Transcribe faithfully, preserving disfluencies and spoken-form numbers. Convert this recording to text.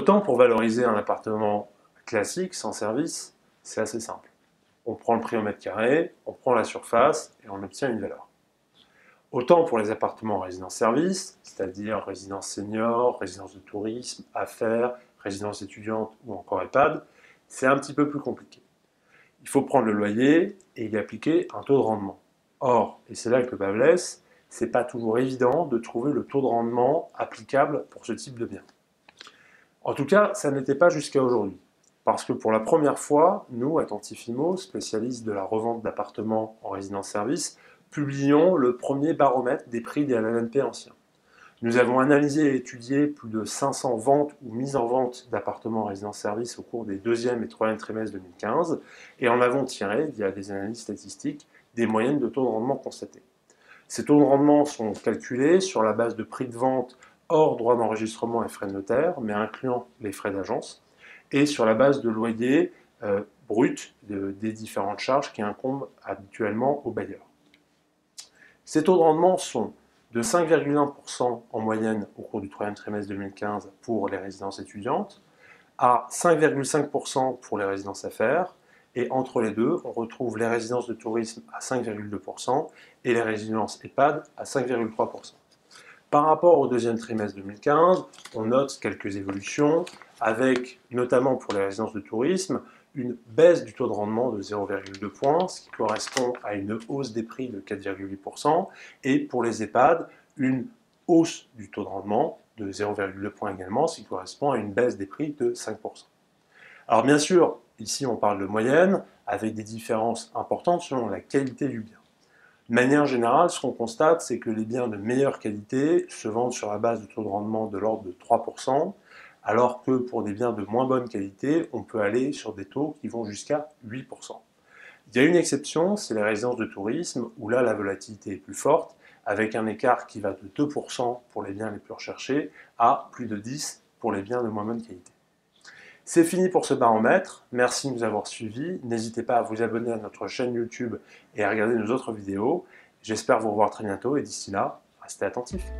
Autant pour valoriser un appartement classique, sans service, c'est assez simple. On prend le prix au mètre carré, on prend la surface et on obtient une valeur. Autant pour les appartements en résidence-service, c'est-à-dire résidence senior, résidence de tourisme, affaires, résidence étudiante ou encore EHPAD, c'est un petit peu plus compliqué. Il faut prendre le loyer et y appliquer un taux de rendement. Or, et c'est là que le bât blesse, c'est pas toujours évident de trouver le taux de rendement applicable pour ce type de bien. En tout cas, ça n'était pas jusqu'à aujourd'hui, parce que pour la première fois, nous, Attentifimmo, spécialistes de la revente d'appartements en résidence-service, publions le premier baromètre des prix des L L M P anciens. Nous avons analysé et étudié plus de cinq cents ventes ou mises en vente d'appartements en résidence-service au cours des deuxième et troisième trimestres deux mille quinze, et en avons tiré, via des analyses statistiques, des moyennes de taux de rendement constatés. Ces taux de rendement sont calculés sur la base de prix de vente hors droits d'enregistrement et frais de notaire, mais incluant les frais d'agence, et sur la base de loyers euh, bruts de, des différentes charges qui incombent habituellement aux bailleurs. Ces taux de rendement sont de cinq virgule un pour cent en moyenne au cours du troisième trimestre deux mille quinze pour les résidences étudiantes, à cinq virgule cinq pour cent pour les résidences affaires, et entre les deux, on retrouve les résidences de tourisme à cinq virgule deux pour cent et les résidences EHPAD à cinq virgule trois pour cent. Par rapport au deuxième trimestre deux mille quinze, on note quelques évolutions, avec notamment pour les résidences de tourisme, une baisse du taux de rendement de zéro virgule deux points, ce qui correspond à une hausse des prix de quatre virgule huit pour cent, et pour les EHPAD, une hausse du taux de rendement de zéro virgule deux points également, ce qui correspond à une baisse des prix de cinq pour cent. Alors bien sûr, ici on parle de moyenne, avec des différences importantes selon la qualité du bien. De manière générale, ce qu'on constate, c'est que les biens de meilleure qualité se vendent sur la base de taux de rendement de l'ordre de trois pour cent, alors que pour des biens de moins bonne qualité, on peut aller sur des taux qui vont jusqu'à huit pour cent. Il y a une exception, c'est les résidences de tourisme, où là la volatilité est plus forte, avec un écart qui va de deux pour cent pour les biens les plus recherchés à plus de dix pour cent pour les biens de moins bonne qualité. C'est fini pour ce baromètre, merci de nous avoir suivis, n'hésitez pas à vous abonner à notre chaîne YouTube et à regarder nos autres vidéos. J'espère vous revoir très bientôt et d'ici là, restez attentifs.